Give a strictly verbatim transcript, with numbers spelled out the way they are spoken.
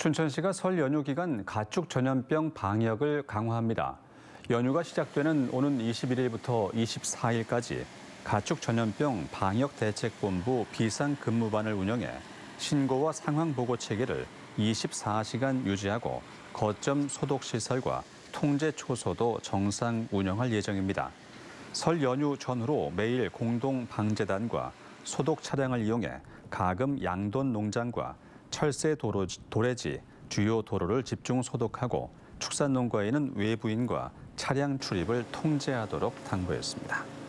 춘천시가 설 연휴 기간 가축 전염병 방역을 강화합니다. 연휴가 시작되는 오는 이십일일부터 이십사일까지 가축 전염병 방역 대책본부 비상근무반을 운영해 신고와 상황 보고 체계를 이십사시간 유지하고 거점 소독 시설과 통제 초소도 정상 운영할 예정입니다. 설 연휴 전후로 매일 공동 방제단과 소독 차량을 이용해 가금 양돈 농장과 철새 도로, 도래지, 주요 도로를 집중 소독하고 축산농가에는 외부인과 차량 출입을 통제하도록 당부했습니다.